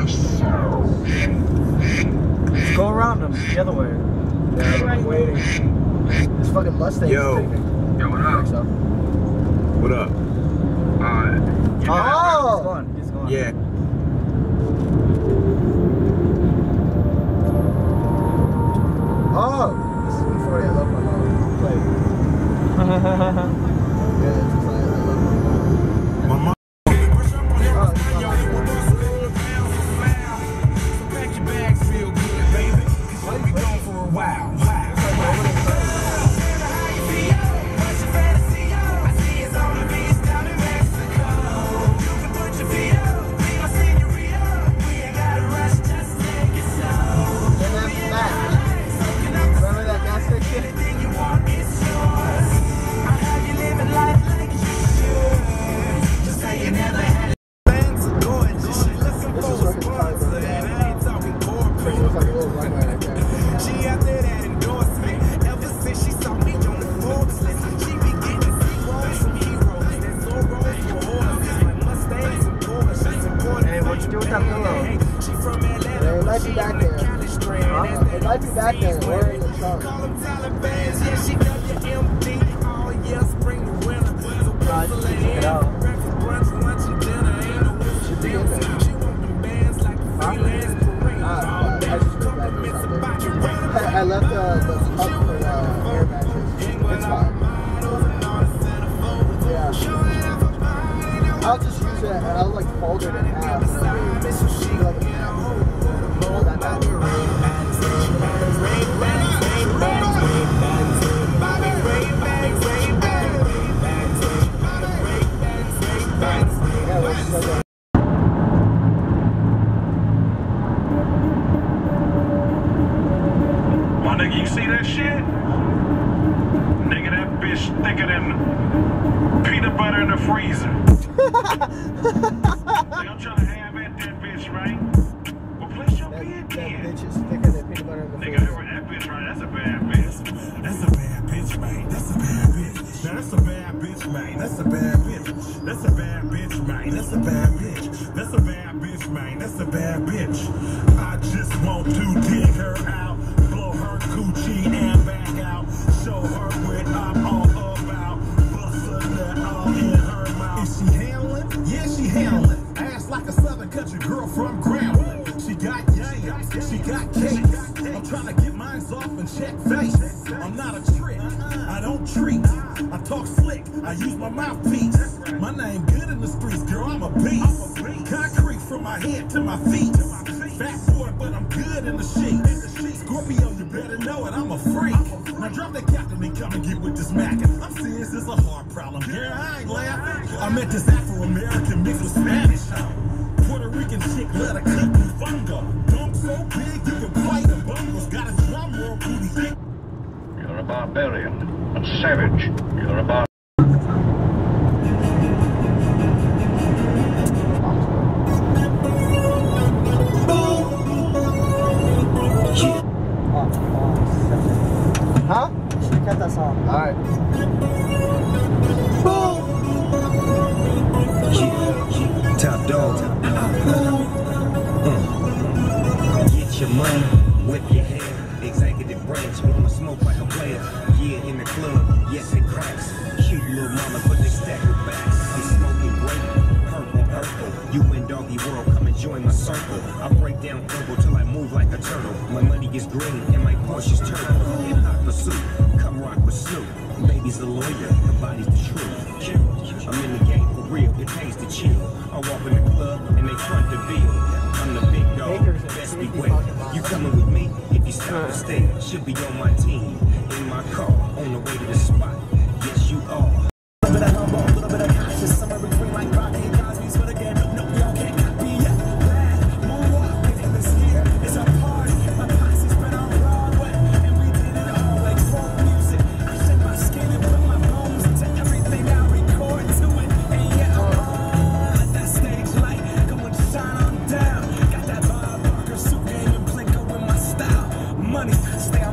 Let's go around them the other way. Yeah, I'm waiting. This fucking Mustang is picking. Yo, what up? So. What up? Yeah. Oh! He's gone. He's gone. Yeah. Oh! This is before they left my mom. Play. Yeah, that's the plan. I love my mom. My mom. Stay on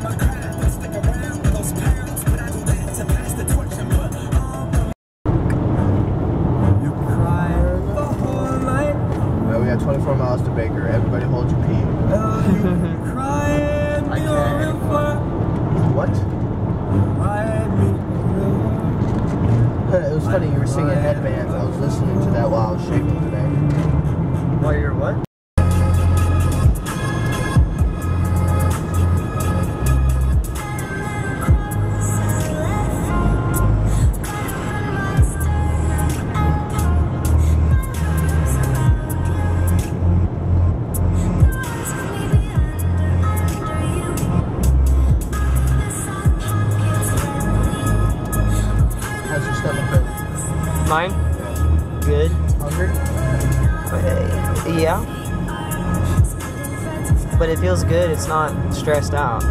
my craft, stick around with those pounds, but I do that to Baker. Everybody hold your pee. Oh, you crying I can't. What? It was funny, you were singing Headbands. I was listening to that while I was shaking today. While you were what? Mine? Good. Hungry? Yeah. But it feels good. It's not stressed out.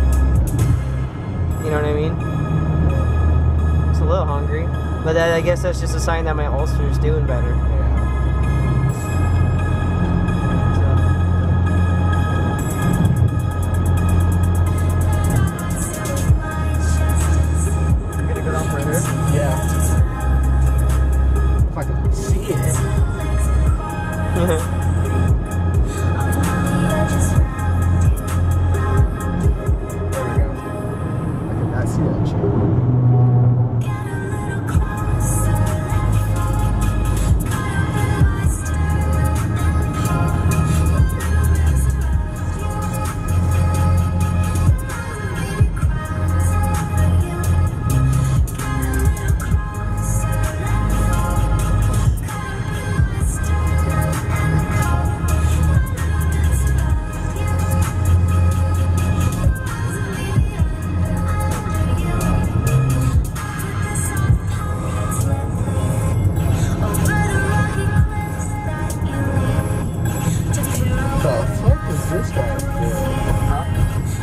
You know what I mean? It's a little hungry. But that, I guess that's just a sign that my ulcer's doing better.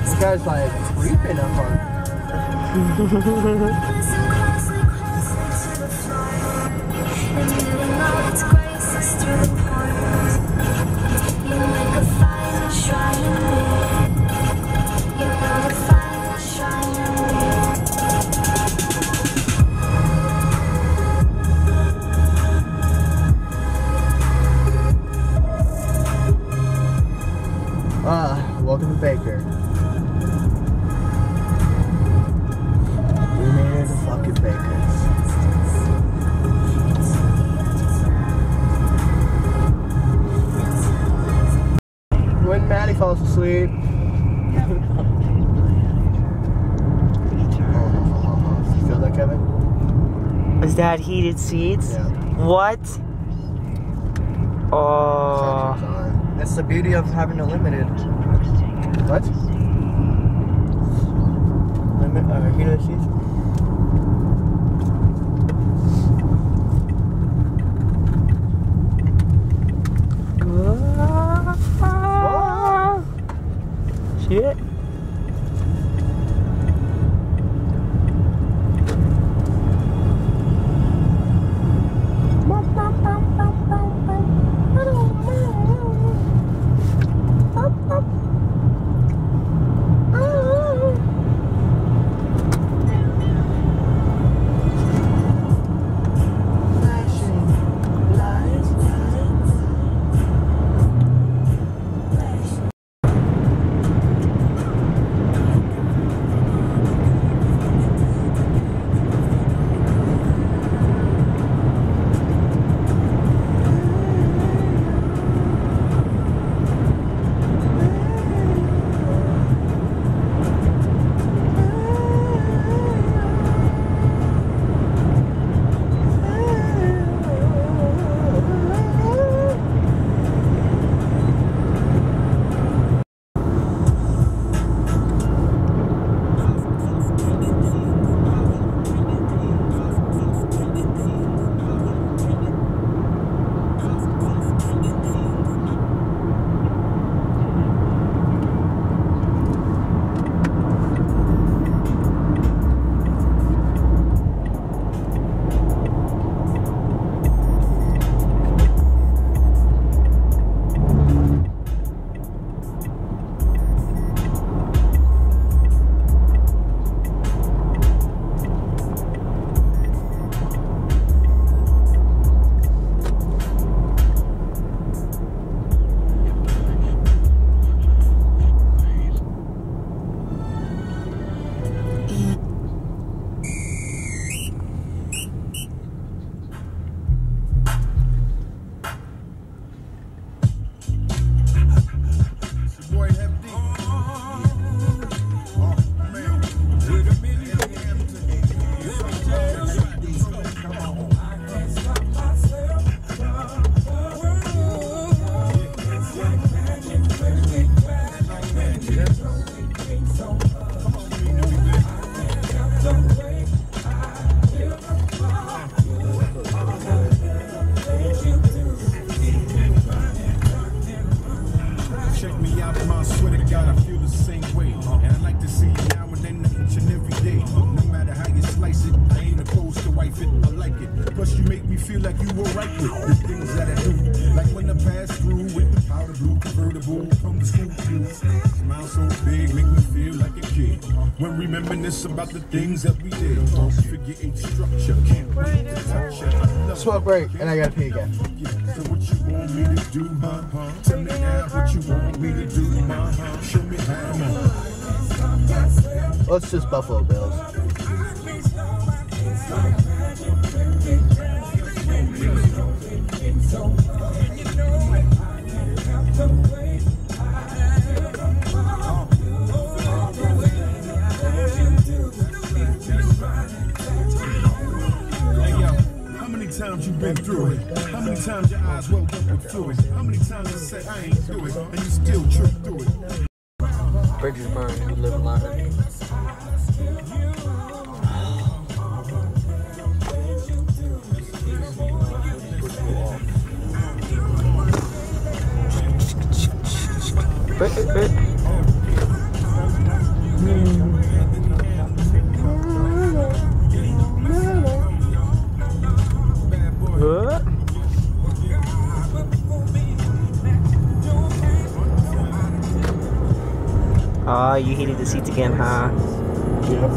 This guy's like creeping up on welcome to Baker. Maddie falls asleep. Oh, you feel that, Kevin? Is that heated seats? Yeah. What? Oh. That's the beauty of having a limited. What? Heated seats? Shit. check me out, man, I swear to God, I feel the same way. And I like to see it now and then, each and every day. No matter how you slice it, I ain't opposed to wife it, I like it. Plus you make me feel like you were right with the things that I do. Like when I pass through with the powder blue convertible from the school shoes. Smile so big, make me feel like a kid. When reminisce about the things that we did. Figure eight structure, can't wait to touch it. Smoke break, and I gotta pee again. So what you want me to do, huh? Tell me now what you want me to do, huh? Show me how. Let's just Buffalo Bills. Times you've been through it, how many times your eyes woke up with fluid, how many times you say I ain't do it, and you still trip through it. Bridges burn, we live in life. Oh, you heated the seats again, huh? Yep.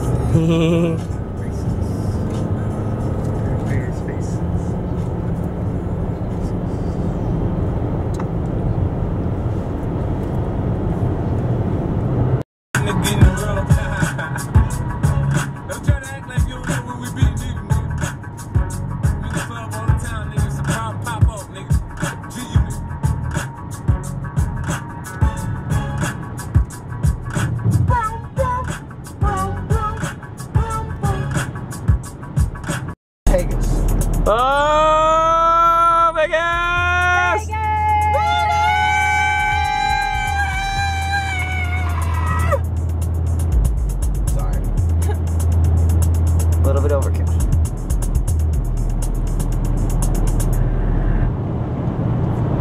Oh, Vegas! Vegas! Sorry. A little bit overkill.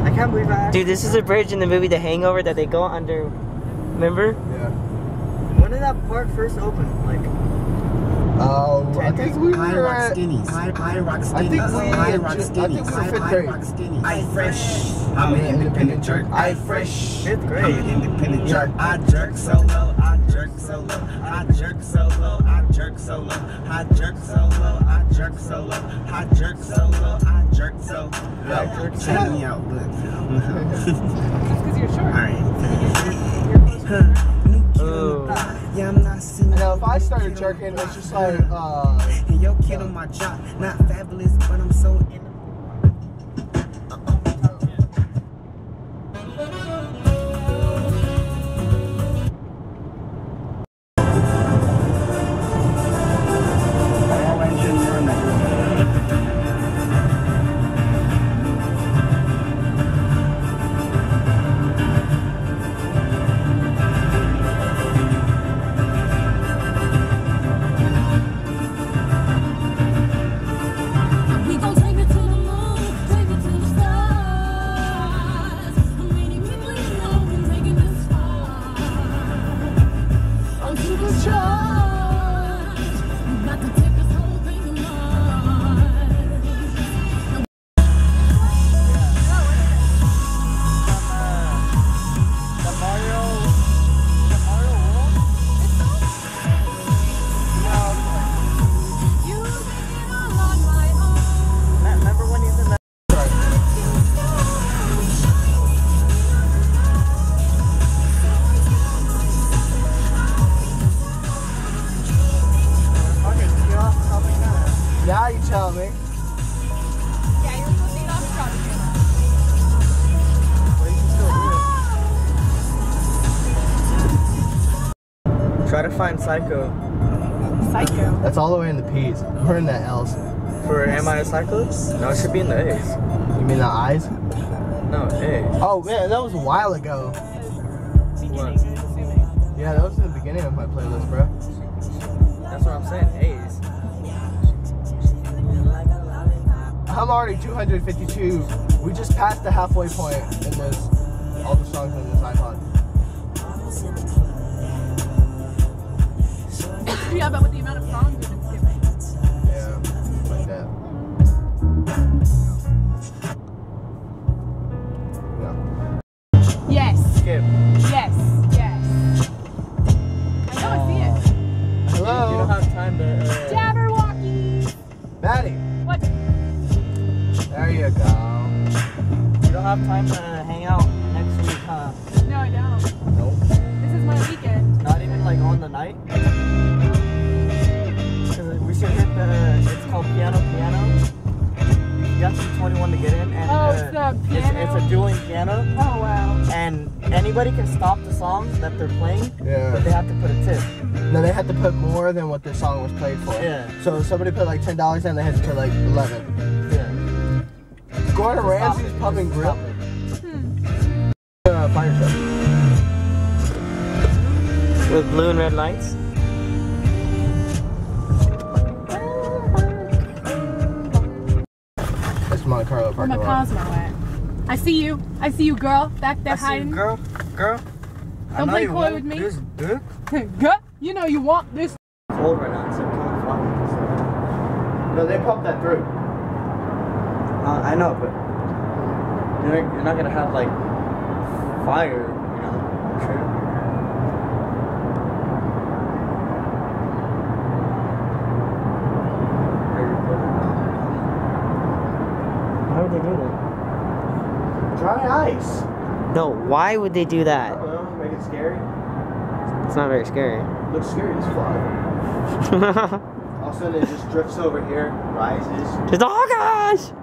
I can't believe that. Dude, this is a bridge in the movie The Hangover that they go under. Remember? Yeah. When did that park first open? Like... Oh, I think we were at... I think we were fifth grade. I fresh. I'm an independent jerk. I fresh. Fifth grade. I'm an independent jerk. I jerk solo. I jerk solo. I jerk solo. I jerk solo. I jerk solo. I jerk solo. I jerk solo. I jerk solo. Check me out. Look. Just because you're short. All right. Now, if I started jerking, it's just like, and your kid on my job, not fabulous, but I'm so in. Try to find Psycho. Psycho? That's all the way in the P's. We're in the L's. For am I a psycho? No, it should be in the A's. You mean the I's? No, A's. Oh man, that was a while ago. What? Yeah, that was in the beginning of my playlist, bro. That's what I'm saying, A's. I'm already 252. We just passed the halfway point in this, all the songs in this iPod. have time to hang out next week, huh? No, I don't. Nope. This is my weekend. Not even like on the night? We should hit the, it's called Piano Piano. You got to be 21 to get in. And, oh, it's the piano? It's a dueling piano. Oh, wow. And anybody can stop the songs that they're playing, yeah, but they have to put a tip. No, they had to put more than what their song was played for. Yeah. So somebody put like $10 in, they had to put like 11. Yeah. Gordon Ramsay's Pub and Grill. Fire truck. With blue and red lights. That's Monte Carlo parking lot. Where my Cosmo at? I see you, girl. Back there hiding. Girl. Don't play coy with me. Good. You know you want this. Cold right now. It's like cold. No, they pump that through. I know, but you're not gonna have like fire, you know. Why would they do that? Dry ice. No, why would they do that? I don't know. Make it scary. It's not very scary. Looks scary as fuck. All of a sudden it just drifts over here, rises. Just, oh gosh!